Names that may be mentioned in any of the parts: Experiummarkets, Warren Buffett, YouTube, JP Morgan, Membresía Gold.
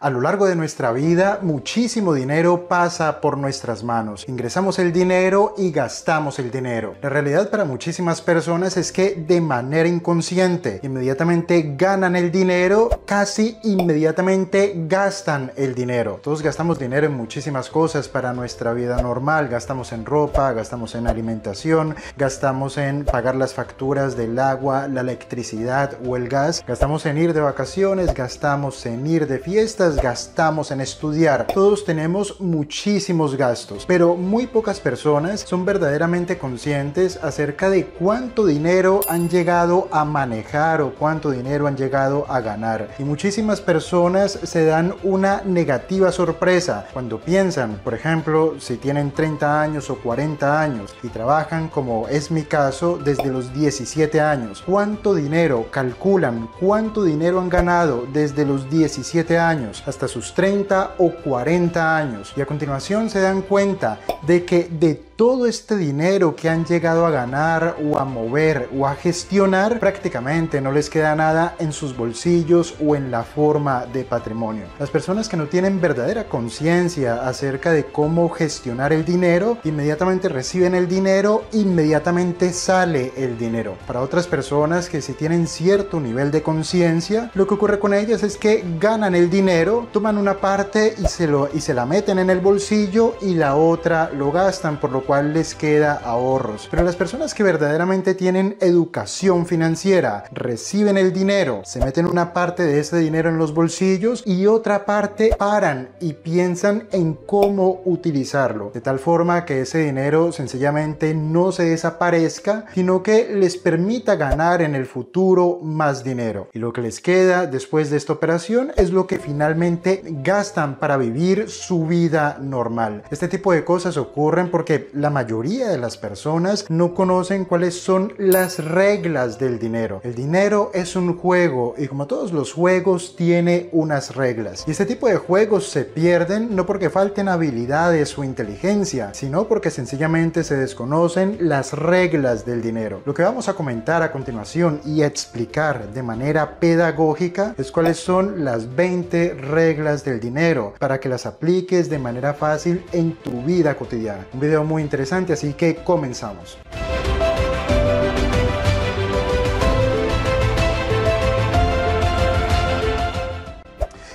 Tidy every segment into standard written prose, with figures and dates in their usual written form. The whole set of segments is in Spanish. A lo largo de nuestra vida, muchísimo dinero pasa por nuestras manos. Ingresamos el dinero y gastamos el dinero. La realidad para muchísimas personas es que de manera inconsciente, inmediatamente ganan el dinero, casi inmediatamente gastan el dinero. Todos gastamos dinero en muchísimas cosas para nuestra vida normal. Gastamos en ropa, gastamos en alimentación, gastamos en pagar las facturas del agua, la electricidad o el gas. Gastamos en ir de vacaciones, gastamos en ir de fiestas, gastamos en estudiar. Todos tenemos muchísimos gastos, pero muy pocas personas son verdaderamente conscientes acerca de cuánto dinero han llegado a manejar o cuánto dinero han llegado a ganar. Y muchísimas personas se dan una negativa sorpresa cuando piensan, por ejemplo, si tienen 30 años o 40 años y trabajan, como es mi caso, desde los 17 años. ¿Cuánto dinero calculan? ¿Cuánto dinero han ganado desde los 17 años hasta sus 30 o 40 años? Y a continuación se dan cuenta de que de todo este dinero que han llegado a ganar o a mover o a gestionar, prácticamente no les queda nada en sus bolsillos o en la forma de patrimonio. Las personas que no tienen verdadera conciencia acerca de cómo gestionar el dinero, inmediatamente reciben el dinero, inmediatamente sale el dinero. Para otras personas que sí tienen cierto nivel de conciencia, lo que ocurre con ellas es que ganan el dinero, toman una parte y se la meten en el bolsillo y la otra lo gastan, por lo cual les queda ahorros. Pero las personas que verdaderamente tienen educación financiera reciben el dinero, se meten una parte de ese dinero en los bolsillos y otra parte paran y piensan en cómo utilizarlo, de tal forma que ese dinero sencillamente no se desaparezca, sino que les permita ganar en el futuro más dinero. Y lo que les queda después de esta operación es lo que finalmente gastan para vivir su vida normal. Este tipo de cosas ocurren porque la mayoría de las personas no conocen cuáles son las reglas del dinero. El dinero es un juego y, como todos los juegos, tiene unas reglas. Y este tipo de juegos se pierden no porque falten habilidades o inteligencia, sino porque sencillamente se desconocen las reglas del dinero. Lo que vamos a comentar a continuación y a explicar de manera pedagógica es cuáles son las 20 reglas del dinero para que las apliques de manera fácil en tu vida cotidiana. Un video muy interesante, así que comenzamos.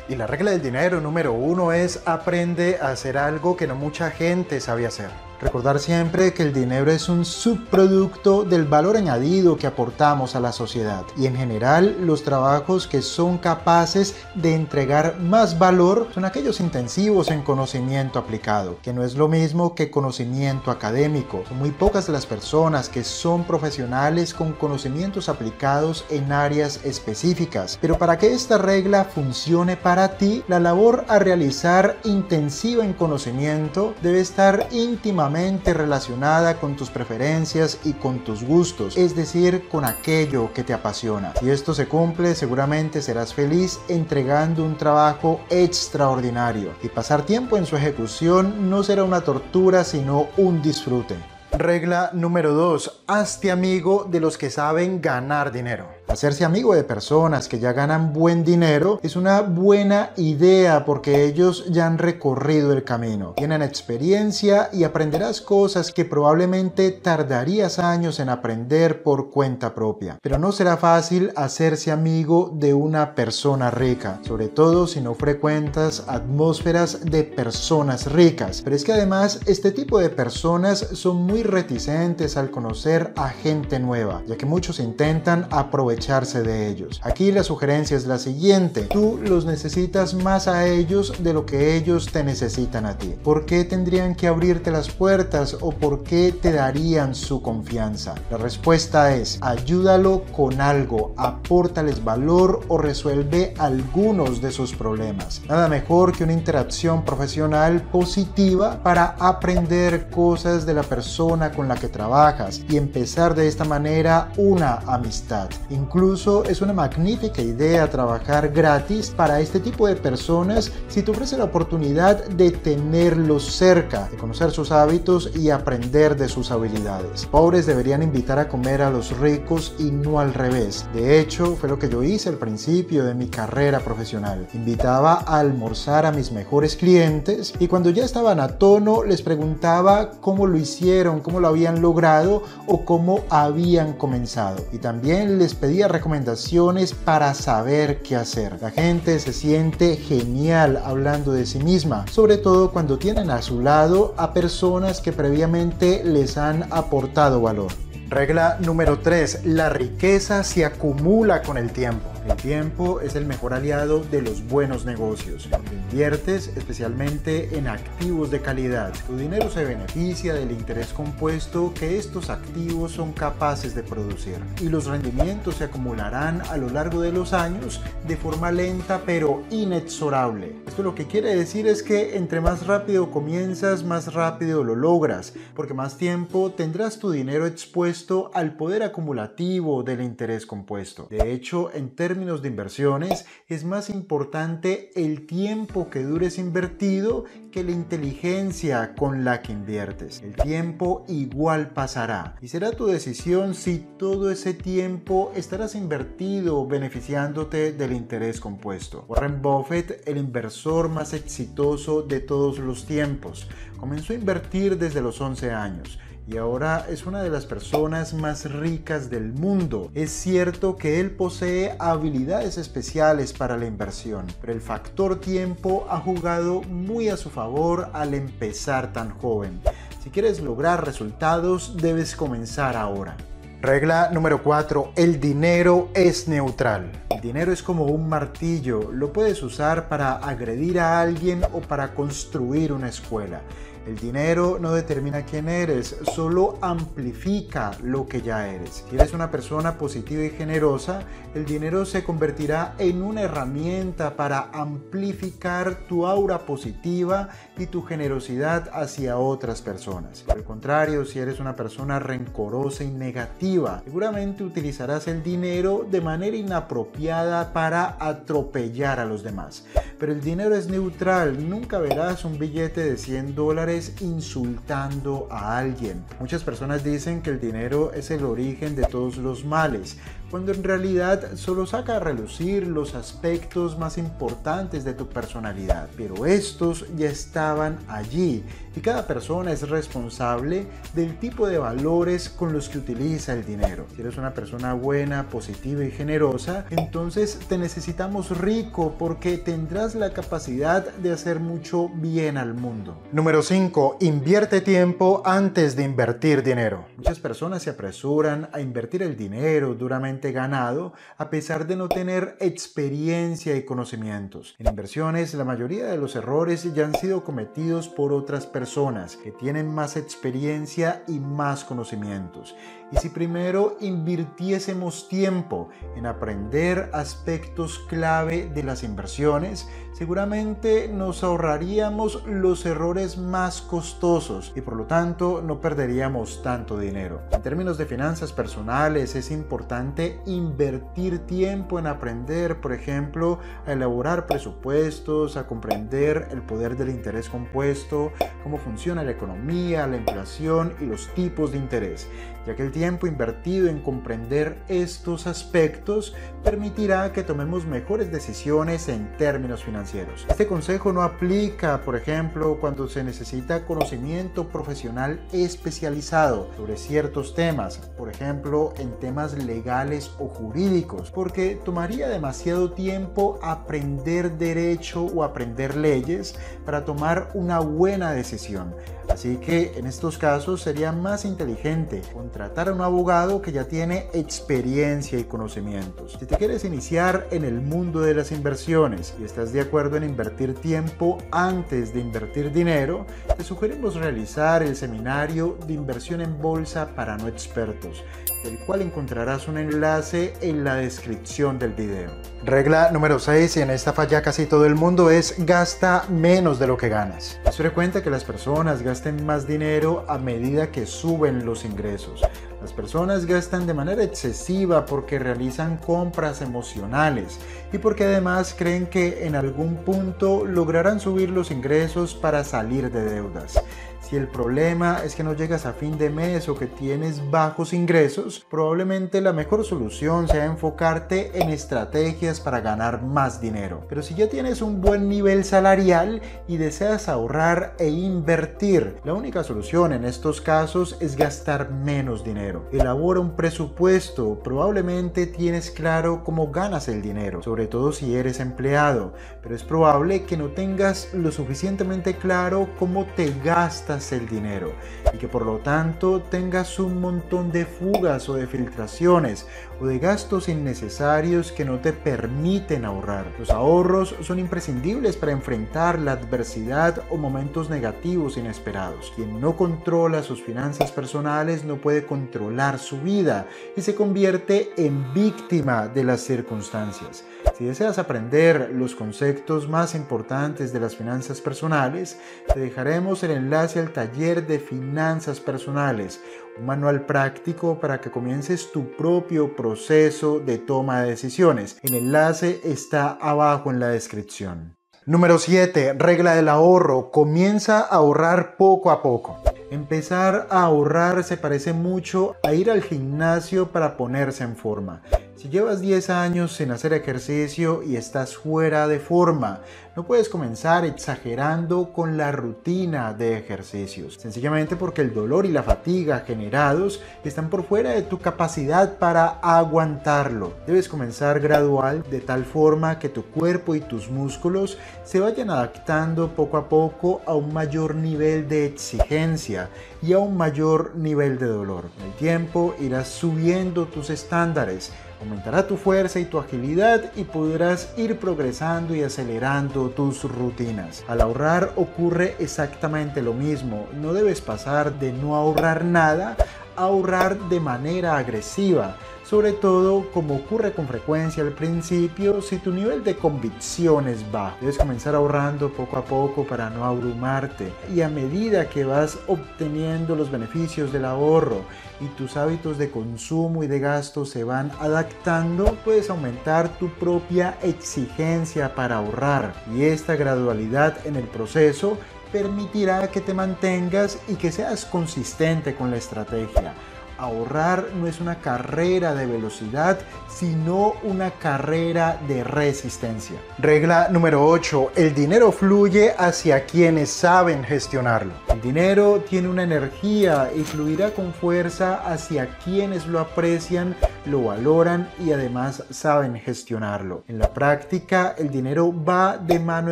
Y la regla del dinero número 1 es: aprende a hacer algo que no mucha gente sabe hacer. Recordar siempre que el dinero es un subproducto del valor añadido que aportamos a la sociedad, y en general los trabajos que son capaces de entregar más valor son aquellos intensivos en conocimiento aplicado, que no es lo mismo que conocimiento académico. Son muy pocas las personas que son profesionales con conocimientos aplicados en áreas específicas, pero para que esta regla funcione para ti, la labor a realizar intensiva en conocimiento debe estar íntimamente relacionada con tus preferencias y con tus gustos, es decir, con aquello que te apasiona. Si esto se cumple, seguramente serás feliz entregando un trabajo extraordinario, y pasar tiempo en su ejecución no será una tortura, sino un disfrute. Regla número 2: hazte amigo de los que saben ganar dinero. Hacerse amigo de personas que ya ganan buen dinero es una buena idea porque ellos ya han recorrido el camino, tienen experiencia y aprenderás cosas que probablemente tardarías años en aprender por cuenta propia. Pero no será fácil hacerse amigo de una persona rica, sobre todo si no frecuentas atmósferas de personas ricas. Pero es que además este tipo de personas son muy reticentes al conocer a gente nueva, ya que muchos intentan aprovecharse de ellos. Aquí la sugerencia es la siguiente: tú los necesitas más a ellos de lo que ellos te necesitan a ti. ¿Por qué tendrían que abrirte las puertas o por qué te darían su confianza? La respuesta es: ayúdalo con algo, apórtales valor o resuelve algunos de sus problemas. Nada mejor que una interacción profesional positiva para aprender cosas de la persona con la que trabajas y empezar de esta manera una amistad. Incluso es una magnífica idea trabajar gratis para este tipo de personas si te ofrece la oportunidad de tenerlos cerca, de conocer sus hábitos y aprender de sus habilidades. Pobres deberían invitar a comer a los ricos y no al revés. De hecho, fue lo que yo hice al principio de mi carrera profesional. Invitaba a almorzar a mis mejores clientes y cuando ya estaban a tono les preguntaba cómo lo hicieron, cómo lo habían logrado o cómo habían comenzado. Y también les pedía recomendaciones para saber qué hacer. La gente se siente genial hablando de sí misma, sobre todo cuando tienen a su lado a personas que previamente les han aportado valor. Regla número 3. La riqueza se acumula con el tiempo. El tiempo es el mejor aliado de los buenos negocios. Lo inviertes especialmente en activos de calidad. Tu dinero se beneficia del interés compuesto que estos activos son capaces de producir. Y los rendimientos se acumularán a lo largo de los años de forma lenta pero inexorable. Esto lo que quiere decir es que entre más rápido comienzas, más rápido lo logras, porque más tiempo tendrás tu dinero expuesto al poder acumulativo del interés compuesto. De hecho, en términos de inversiones es más importante el tiempo que dures invertido que la inteligencia con la que inviertes. El tiempo igual pasará y será tu decisión si todo ese tiempo estarás invertido beneficiándote del interés compuesto. Warren Buffett, el inversor más exitoso de todos los tiempos, comenzó a invertir desde los 11 años. Y ahora es una de las personas más ricas del mundo. Es cierto que él posee habilidades especiales para la inversión, pero el factor tiempo ha jugado muy a su favor al empezar tan joven. Si quieres lograr resultados, debes comenzar ahora. Regla número 4. El dinero es neutral. El dinero es como un martillo. Lo puedes usar para agredir a alguien o para construir una escuela. El dinero no determina quién eres, solo amplifica lo que ya eres. Si eres una persona positiva y generosa, el dinero se convertirá en una herramienta para amplificar tu aura positiva y tu generosidad hacia otras personas. Por el contrario, si eres una persona rencorosa y negativa, seguramente utilizarás el dinero de manera inapropiada para atropellar a los demás. Pero el dinero es neutral, nunca verás un billete de $100 insultando a alguien. Muchas personas dicen que el dinero es el origen de todos los males, cuando en realidad solo saca a relucir los aspectos más importantes de tu personalidad. Pero estos ya estaban allí y cada persona es responsable del tipo de valores con los que utiliza el dinero. Si eres una persona buena, positiva y generosa, entonces te necesitamos rico porque tendrás la capacidad de hacer mucho bien al mundo. Número 5. Invierte tiempo antes de invertir dinero. Muchas personas se apresuran a invertir el dinero duramente ganado a pesar de no tener experiencia y conocimientos. En inversiones, la mayoría de los errores ya han sido cometidos por otras personas que tienen más experiencia y más conocimientos. Y si primero invirtiésemos tiempo en aprender aspectos clave de las inversiones, seguramente nos ahorraríamos los errores más costosos y por lo tanto no perderíamos tanto dinero. En términos de finanzas personales, es importante invertir tiempo en aprender, por ejemplo, a elaborar presupuestos, a comprender el poder del interés compuesto, cómo funciona la economía, la inflación y los tipos de interés, ya que el tiempo invertido en comprender estos aspectos permitirá que tomemos mejores decisiones en términos financieros. Este consejo no aplica, por ejemplo, cuando se necesita conocimiento profesional especializado sobre ciertos temas, por ejemplo, en temas legales o jurídicos, porque tomaría demasiado tiempo aprender derecho o aprender leyes para tomar una buena decisión. Así que en estos casos sería más inteligente contratar a un abogado que ya tiene experiencia y conocimientos. Si te quieres iniciar en el mundo de las inversiones y estás de acuerdo en invertir tiempo antes de invertir dinero, te sugerimos realizar el seminario de inversión en bolsa para no expertos, del cual encontrarás un enlace en la descripción del video. Regla número 6, y en esta falla casi todo el mundo, es gasta menos de lo que ganas. Es frecuente que las personas gasten más dinero a medida que suben los ingresos. Las personas gastan de manera excesiva porque realizan compras emocionales y porque además creen que en algún punto lograrán subir los ingresos para salir de deudas. Si el problema es que no llegas a fin de mes o que tienes bajos ingresos, probablemente la mejor solución sea enfocarte en estrategias para ganar más dinero. Pero si ya tienes un buen nivel salarial y deseas ahorrar e invertir, la única solución en estos casos es gastar menos dinero. Elabora un presupuesto, probablemente tienes claro cómo ganas el dinero, sobre todo si eres empleado, pero es probable que no tengas lo suficientemente claro cómo te gastas el dinero y que por lo tanto tengas un montón de fugas o de filtraciones o de gastos innecesarios que no te permiten ahorrar. Los ahorros son imprescindibles para enfrentar la adversidad o momentos negativos inesperados. Quien no controla sus finanzas personales no puede controlar su vida y se convierte en víctima de las circunstancias. Si deseas aprender los conceptos más importantes de las finanzas personales, te dejaremos el enlace al taller de finanzas personales, un manual práctico para que comiences tu propio proceso de toma de decisiones. El enlace está abajo en la descripción. Número 7. Regla del ahorro. Comienza a ahorrar poco a poco. Empezar a ahorrar se parece mucho a ir al gimnasio para ponerse en forma. Si llevas 10 años sin hacer ejercicio y estás fuera de forma, no puedes comenzar exagerando con la rutina de ejercicios, sencillamente porque el dolor y la fatiga generados están por fuera de tu capacidad para aguantarlo. Debes comenzar gradual, de tal forma que tu cuerpo y tus músculos se vayan adaptando poco a poco a un mayor nivel de exigencia y a un mayor nivel de dolor. Con el tiempo irás subiendo tus estándares, aumentará tu fuerza y tu agilidad y podrás ir progresando y acelerando tus rutinas. Al ahorrar ocurre exactamente lo mismo. No debes pasar de no ahorrar nada a ahorrar de manera agresiva, sobre todo como ocurre con frecuencia al principio si tu nivel de convicción es bajo. Debes comenzar ahorrando poco a poco para no abrumarte, y a medida que vas obteniendo los beneficios del ahorro y tus hábitos de consumo y de gasto se van adaptando, puedes aumentar tu propia exigencia para ahorrar, y esta gradualidad en el proceso permitirá que te mantengas y que seas consistente con la estrategia. Ahorrar no es una carrera de velocidad, sino una carrera de resistencia. Regla número 8. El dinero fluye hacia quienes saben gestionarlo. El dinero tiene una energía y fluirá con fuerza hacia quienes lo aprecian, lo valoran y además saben gestionarlo. En la práctica, el dinero va de mano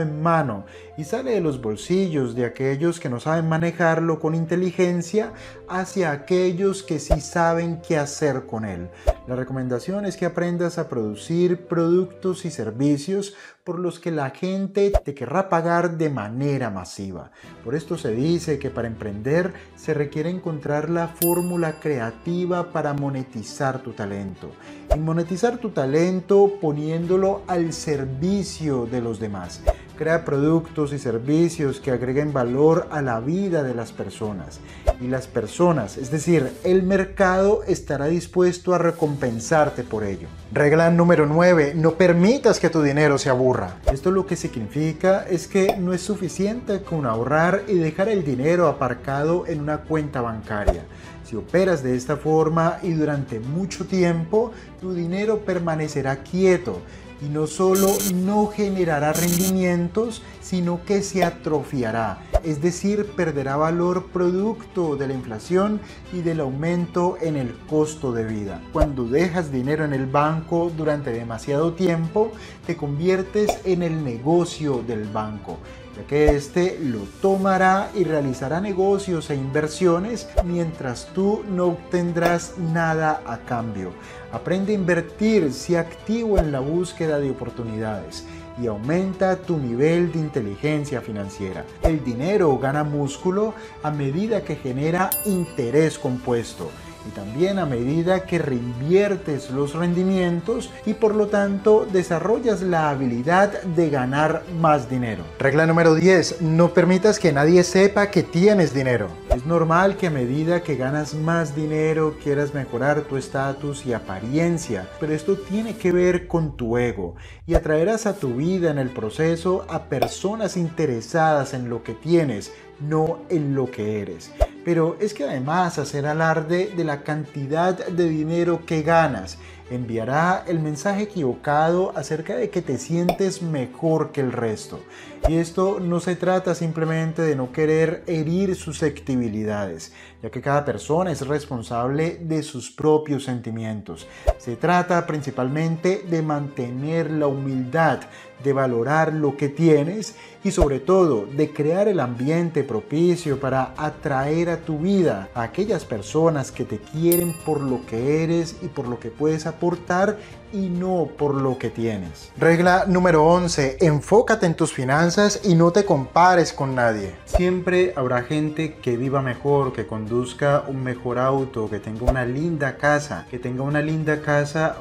en mano y sale de los bolsillos de aquellos que no saben manejarlo con inteligencia hacia aquellos que sí saben qué hacer con él. La recomendación es que aprendas a producir productos y servicios por los que la gente te querrá pagar de manera masiva. Por esto se dice que para emprender se requiere encontrar la fórmula creativa para monetizar tu talento. Y monetizar tu talento poniéndolo al servicio de los demás. Crea productos y servicios que agreguen valor a la vida de las personas. Y las personas, es decir, el mercado, estará dispuesto a recompensarte por ello. Regla número 9. No permitas que tu dinero se aburra. Esto lo que significa es que no es suficiente con ahorrar y dejar el dinero aparcado en una cuenta bancaria. Si operas de esta forma y durante mucho tiempo, tu dinero permanecerá quieto y no solo no generará rendimientos, sino que se atrofiará, es decir, perderá valor producto de la inflación y del aumento en el costo de vida. Cuando dejas dinero en el banco durante demasiado tiempo, te conviertes en el negocio del banco, ya que éste lo tomará y realizará negocios e inversiones mientras tú no obtendrás nada a cambio. Aprende a invertir, sé activo en la búsqueda de oportunidades y aumenta tu nivel de inteligencia financiera. El dinero gana músculo a medida que genera interés compuesto. y también a medida que reinviertes los rendimientos y por lo tanto desarrollas la habilidad de ganar más dinero. Regla número 10. No permitas que nadie sepa que tienes dinero. Es normal que a medida que ganas más dinero quieras mejorar tu estatus y apariencia, pero esto tiene que ver con tu ego y atraerás a tu vida en el proceso a personas interesadas en lo que tienes, no en lo que eres. Pero es que además hacer alarde de la cantidad de dinero que ganas enviará el mensaje equivocado acerca de que te sientes mejor que el resto. Y esto no se trata simplemente de no querer herir susceptibilidades, ya que cada persona es responsable de sus propios sentimientos. Se trata principalmente de mantener la humildad, de valorar lo que tienes y sobre todo de crear el ambiente propicio para atraer a tu vida a aquellas personas que te quieren por lo que eres y por lo que puedes aportar y no por lo que tienes. Regla número 11. Enfócate en tus finanzas y no te compares con nadie. Siempre habrá gente que viva mejor, que conduzca un mejor auto, que tenga una linda casa,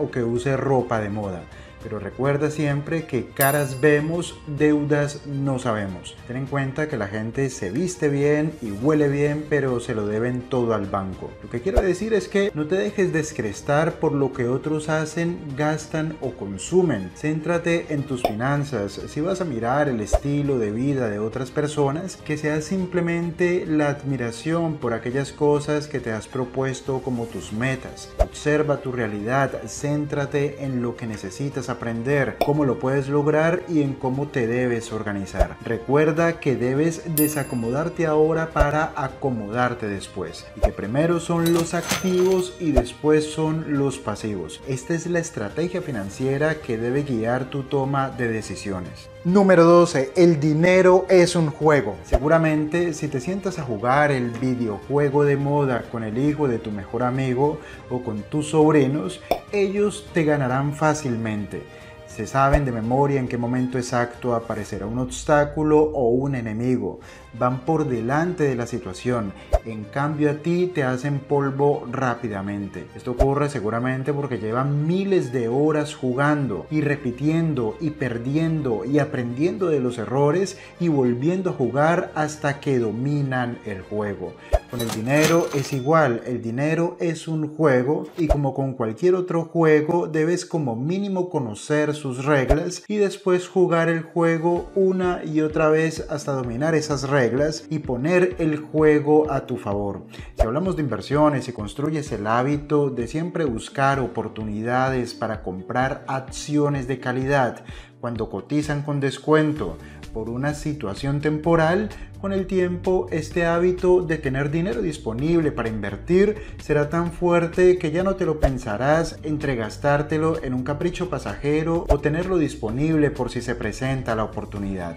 o que use ropa de moda. Pero recuerda siempre que caras vemos, deudas no sabemos. Ten en cuenta que la gente se viste bien y huele bien, pero se lo deben todo al banco. Lo que quiero decir es que no te dejes descrestar por lo que otros hacen, gastan o consumen. Céntrate en tus finanzas. Si vas a mirar el estilo de vida de otras personas, que sea simplemente la admiración por aquellas cosas que te has propuesto como tus metas. Observa tu realidad, céntrate en lo que necesitas aprender, cómo lo puedes lograr y en cómo te debes organizar. Recuerda que debes desacomodarte ahora para acomodarte después, y que primero son los activos y después son los pasivos. Esta es la estrategia financiera que debe guiar tu toma de decisiones. Número 12. El dinero es un juego. Seguramente si te sientas a jugar el videojuego de moda con el hijo de tu mejor amigo o con tus sobrinos, ellos te ganarán fácilmente. Se saben de memoria en qué momento exacto aparecerá un obstáculo o un enemigo. Van por delante de la situación. En cambio a ti te hacen polvo rápidamente. Esto ocurre seguramente porque llevan miles de horas jugando y repitiendo y perdiendo y aprendiendo de los errores y volviendo a jugar hasta que dominan el juego. Con el dinero es igual. El dinero es un juego y como con cualquier otro juego debes como mínimo conocer sus reglas y después jugar el juego una y otra vez hasta dominar esas reglas y poner el juego a tu favor. Si hablamos de inversiones y construyes el hábito de siempre buscar oportunidades para comprar acciones de calidad cuando cotizan con descuento por una situación temporal, con el tiempo este hábito de tener dinero disponible para invertir será tan fuerte que ya no te lo pensarás entre gastártelo en un capricho pasajero o tenerlo disponible por si se presenta la oportunidad.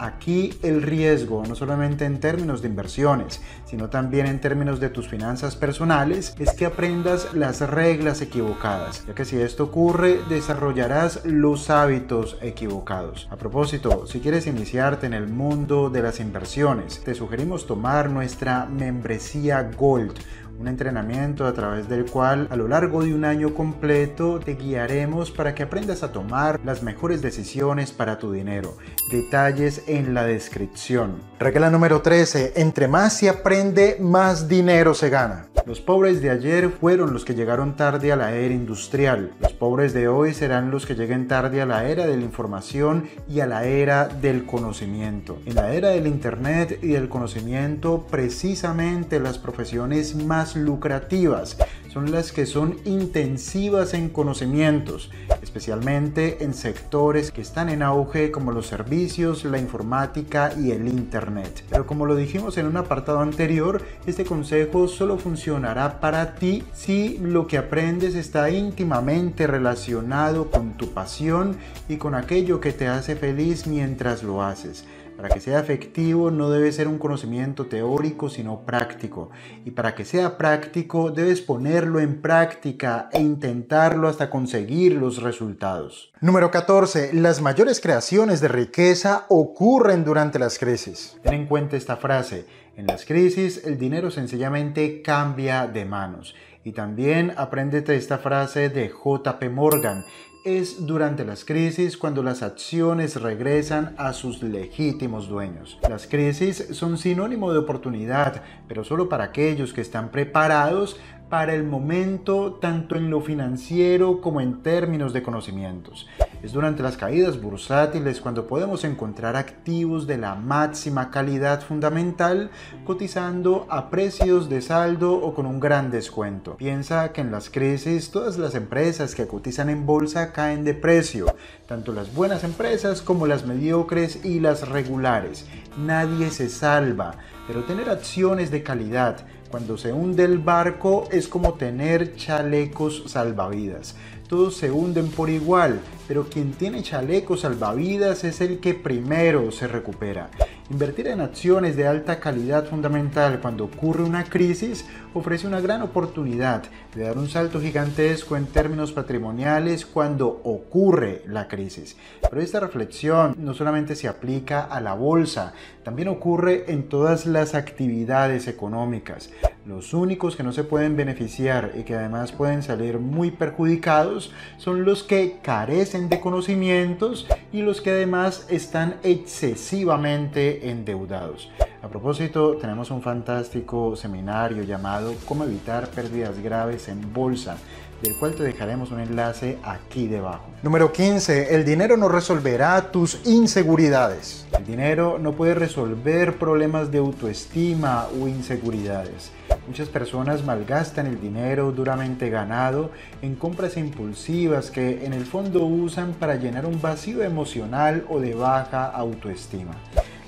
Aquí el riesgo, no solamente en términos de inversiones, sino también en términos de tus finanzas personales, es que aprendas las reglas equivocadas, ya que si esto ocurre, desarrollarás los hábitos equivocados. A propósito, si quieres iniciarte en el mundo de las inversiones, te sugerimos tomar nuestra membresía Gold, un entrenamiento a través del cual a lo largo de un año completo te guiaremos para que aprendas a tomar las mejores decisiones para tu dinero. Detalles en la descripción. Regla número 13. Entre más se aprende, más dinero se gana. Los pobres de ayer fueron los que llegaron tarde a la era industrial. Los pobres de hoy serán los que lleguen tarde a la era de la información y a la era del conocimiento. En la era del internet y del conocimiento, precisamente las profesiones más lucrativas son las que son intensivas en conocimientos, especialmente en sectores que están en auge como los servicios, la informática y el internet. Pero como lo dijimos en un apartado anterior, este consejo solo funcionará para ti si lo que aprendes está íntimamente relacionado con tu pasión y con aquello que te hace feliz mientras lo haces. Para que sea efectivo no debe ser un conocimiento teórico sino práctico, y para que sea práctico debes ponerlo en práctica e intentarlo hasta conseguir los resultados. Número 14. Las mayores creaciones de riqueza ocurren durante las crisis. Ten en cuenta esta frase. En las crisis el dinero sencillamente cambia de manos. Y también apréndete esta frase de JP Morgan. Es durante las crisis cuando las acciones regresan a sus legítimos dueños. Las crisis son sinónimo de oportunidad, pero solo para aquellos que están preparados para el momento, tanto en lo financiero como en términos de conocimientos. Es durante las caídas bursátiles cuando podemos encontrar activos de la máxima calidad fundamental cotizando a precios de saldo o con un gran descuento. Piensa que en las crisis todas las empresas que cotizan en bolsa caen de precio, tanto las buenas empresas como las mediocres y las regulares. Nadie se salva, pero tener acciones de calidad cuando se hunde el barco es como tener chalecos salvavidas. Todos se hunden por igual, pero quien tiene chalecos salvavidas es el que primero se recupera. Invertir en acciones de alta calidad fundamental cuando ocurre una crisis ofrece una gran oportunidad de dar un salto gigantesco en términos patrimoniales cuando ocurre la crisis. Pero esta reflexión no solamente se aplica a la bolsa, también ocurre en todas las actividades económicas. Los únicos que no se pueden beneficiar y que además pueden salir muy perjudicados son los que carecen de conocimientos y los que además están excesivamente endeudados. A propósito, tenemos un fantástico seminario llamado Cómo evitar pérdidas graves en bolsa, del cual te dejaremos un enlace aquí debajo. Número 15. El dinero no resolverá tus inseguridades. El dinero no puede resolver problemas de autoestima o inseguridades. Muchas personas malgastan el dinero duramente ganado en compras impulsivas que en el fondo usan para llenar un vacío emocional o de baja autoestima.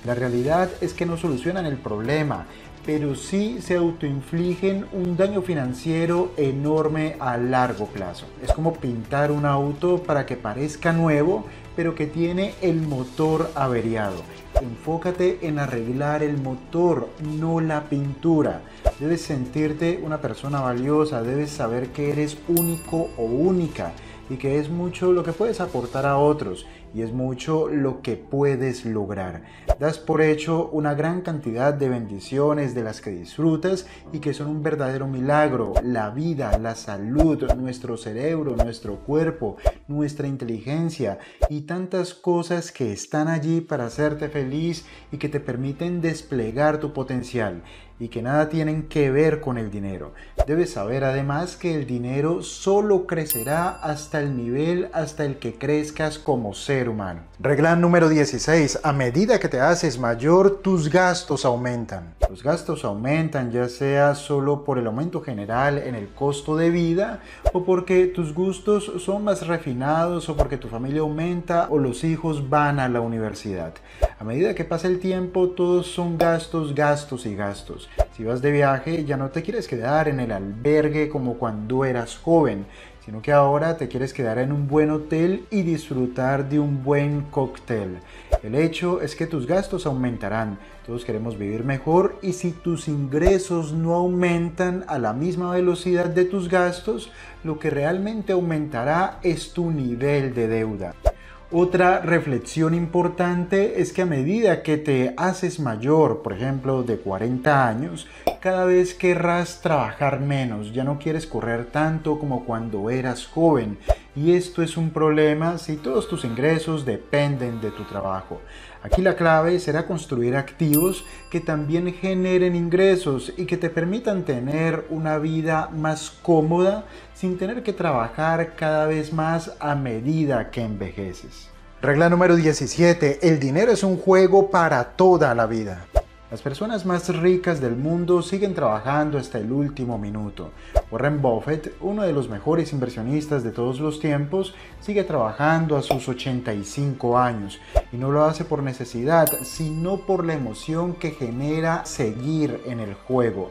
La realidad es que no solucionan el problema, pero sí se autoinfligen un daño financiero enorme a largo plazo. Es como pintar un auto para que parezca nuevo, pero que tiene el motor averiado. Enfócate en arreglar el motor, no la pintura. Debes sentirte una persona valiosa, debes saber que eres único o única y que es mucho lo que puedes aportar a otros y es mucho lo que puedes lograr. Das por hecho una gran cantidad de bendiciones de las que disfrutas y que son un verdadero milagro: la vida, la salud, nuestro cerebro, nuestro cuerpo, nuestra inteligencia y tantas cosas que están allí para hacerte feliz y que te permiten desplegar tu potencial y que nada tienen que ver con el dinero. Debes saber además que el dinero solo crecerá hasta el nivel hasta el que crezcas como ser humano. Regla número 16. A medida que te haces mayor, tus gastos aumentan. Los gastos aumentan ya sea solo por el aumento general en el costo de vida, o porque tus gustos son más refinados, o porque tu familia aumenta, o los hijos van a la universidad. A medida que pasa el tiempo, todos son gastos, gastos y gastos. Si vas de viaje, ya no te quieres quedar en el albergue como cuando eras joven, sino que ahora te quieres quedar en un buen hotel y disfrutar de un buen cóctel. El hecho es que tus gastos aumentarán. Todos queremos vivir mejor y si tus ingresos no aumentan a la misma velocidad de tus gastos, lo que realmente aumentará es tu nivel de deuda. Otra reflexión importante es que a medida que te haces mayor, por ejemplo de 40 años, cada vez querrás trabajar menos, ya no quieres correr tanto como cuando eras joven. Y esto es un problema si todos tus ingresos dependen de tu trabajo. Aquí la clave será construir activos que también generen ingresos y que te permitan tener una vida más cómoda sin tener que trabajar cada vez más a medida que envejeces. Regla número 17. El dinero es un juego para toda la vida. Las personas más ricas del mundo siguen trabajando hasta el último minuto. Warren Buffett, uno de los mejores inversionistas de todos los tiempos, sigue trabajando a sus 85 años y no lo hace por necesidad, sino por la emoción que genera seguir en el juego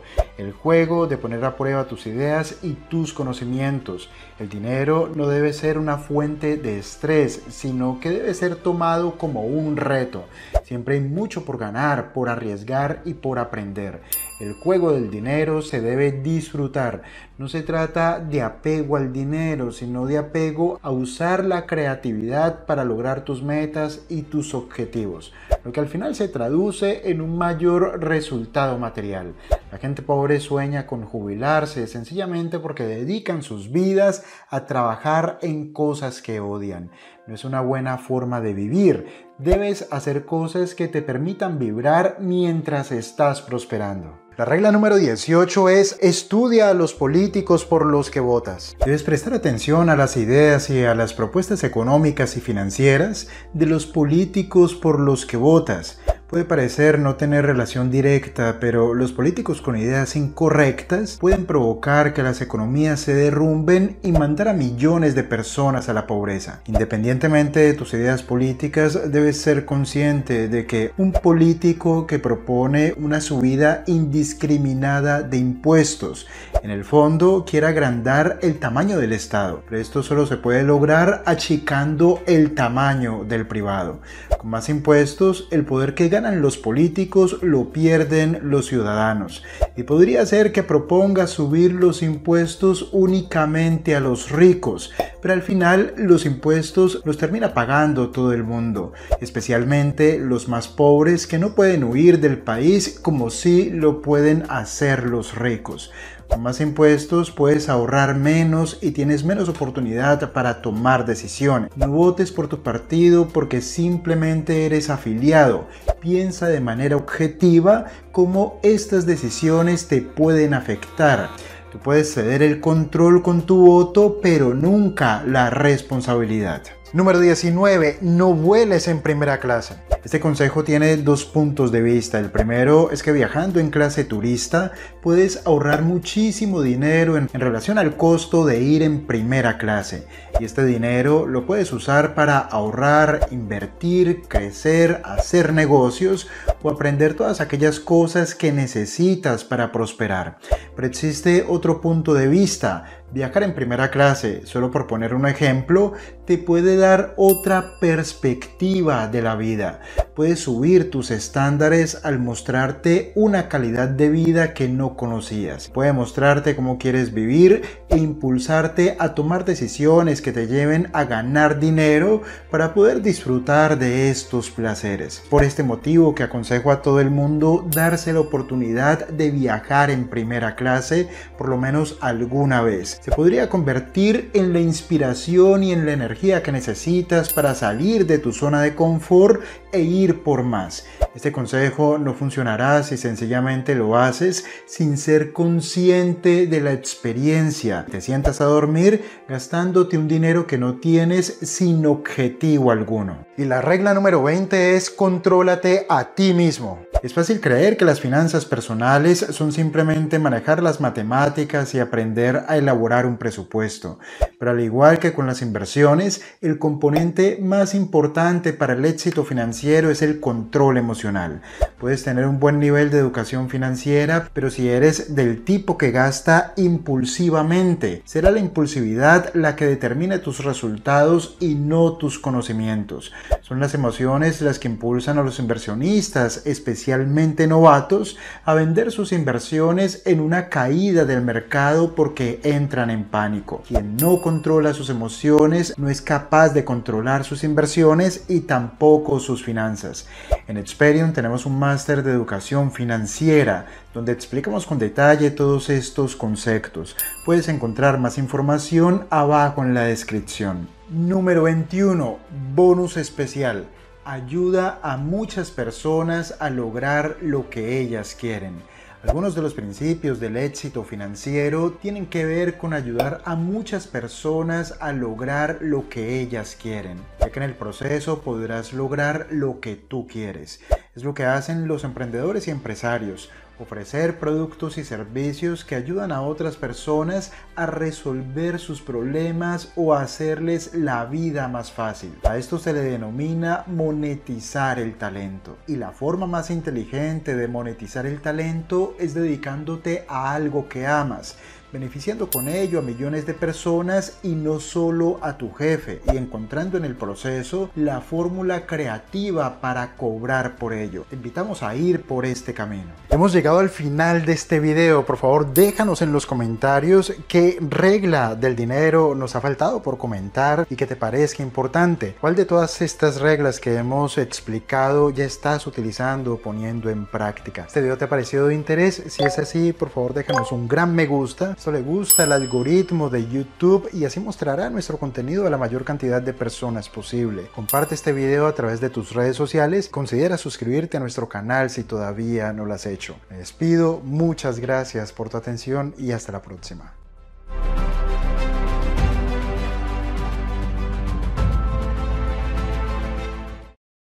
de poner a prueba tus ideas y tus conocimientos. El dinero no debe ser una fuente de estrés, sino que debe ser tomado como un reto. Siempre hay mucho por ganar, por arriesgar y por aprender. El juego del dinero se debe disfrutar. No se trata de apego al dinero, sino de apego a usar la creatividad para lograr tus metas y tus objetivos. estrategia, lo que al final se traduce en un mayor resultado material. La gente pobre sueña con jubilarse sencillamente porque dedican sus vidas a trabajar en cosas que odian. No es una buena forma de vivir. Debes hacer cosas que te permitan vibrar mientras estás prosperando. La regla número 18 es: estudia a los políticos por los que votas. Debes prestar atención a las ideas y a las propuestas económicas y financieras de los políticos por los que votas. Puede parecer no tener relación directa, pero los políticos con ideas incorrectas pueden provocar que las economías se derrumben y mandar a millones de personas a la pobreza. Independientemente de tus ideas políticas, debes ser consciente de que un político que propone una subida indiscriminada de impuestos, en el fondo, quiere agrandar el tamaño del Estado. Pero esto solo se puede lograr achicando el tamaño del privado. Con más impuestos, el poder que ganan los políticos lo pierden los ciudadanos, y podría ser que proponga subir los impuestos únicamente a los ricos, pero al final los impuestos los termina pagando todo el mundo, especialmente los más pobres que no pueden huir del país como sí lo pueden hacer los ricos. Con más impuestos puedes ahorrar menos y tienes menos oportunidad para tomar decisiones. No votes por tu partido porque simplemente eres afiliado. Piensa de manera objetiva cómo estas decisiones te pueden afectar. Tú puedes ceder el control con tu voto, pero nunca la responsabilidad. Número 19. No vueles en primera clase. Este consejo tiene dos puntos de vista. El primero es que viajando en clase turista puedes ahorrar muchísimo dinero en relación al costo de ir en primera clase. Y este dinero lo puedes usar para ahorrar, invertir, crecer, hacer negocios o aprender todas aquellas cosas que necesitas para prosperar. Pero existe otro punto de vista. Viajar en primera clase, solo por poner un ejemplo, te puede dar otra perspectiva de la vida. Puedes subir tus estándares al mostrarte una calidad de vida que no conocías. Puede mostrarte cómo quieres vivir e impulsarte a tomar decisiones que te lleven a ganar dinero para poder disfrutar de estos placeres. Por este motivo que aconsejo a todo el mundo darse la oportunidad de viajar en primera clase por lo menos alguna vez. Se podría convertir en la inspiración y en la energía que necesitas para salir de tu zona de confort e ir por más. Este consejo no funcionará si sencillamente lo haces sin ser consciente de la experiencia. Te sientas a dormir gastándote un dinero que no tienes sin objetivo alguno. Y la regla número 20 es: contrólate a ti mismo. Es fácil creer que las finanzas personales son simplemente manejar las matemáticas y aprender a elaborar un presupuesto, pero al igual que con las inversiones, el componente más importante para el éxito financiero es el control emocional. Puedes tener un buen nivel de educación financiera, pero si eres del tipo que gasta impulsivamente, será la impulsividad la que determine tus resultados y no tus conocimientos. Son las emociones las que impulsan a los inversionistas, especialmente novatos, a vender sus inversiones en una caída del mercado porque entran en pánico. Quien no controla sus emociones no es capaz de controlar sus inversiones y tampoco sus finanzas. En Experium tenemos un máster de educación financiera donde explicamos con detalle todos estos conceptos. Puedes encontrar más información abajo en la descripción. Número 21. Bonus especial. Ayuda a muchas personas a lograr lo que ellas quieren. Algunos de los principios del éxito financiero tienen que ver con ayudar a muchas personas a lograr lo que ellas quieren, ya que en el proceso podrás lograr lo que tú quieres. Es lo que hacen los emprendedores y empresarios: ofrecer productos y servicios que ayudan a otras personas a resolver sus problemas o a hacerles la vida más fácil. A esto se le denomina monetizar el talento. Y la forma más inteligente de monetizar el talento es dedicándote a algo que amas, beneficiando con ello a millones de personas y no solo a tu jefe, y encontrando en el proceso la fórmula creativa para cobrar por ello. Te invitamos a ir por este camino. Hemos llegado al final de este video. Por favor, déjanos en los comentarios qué regla del dinero nos ha faltado por comentar y que te parezca importante. ¿Cuál de todas estas reglas que hemos explicado ya estás utilizando o poniendo en práctica? ¿Este video te ha parecido de interés? Si es así, por favor, déjanos un gran me gusta. Esto le gusta al algoritmo de YouTube y así mostrará nuestro contenido a la mayor cantidad de personas posible. Comparte este video a través de tus redes sociales. Considera suscribirte a nuestro canal si todavía no lo has hecho. Me despido, muchas gracias por tu atención y hasta la próxima.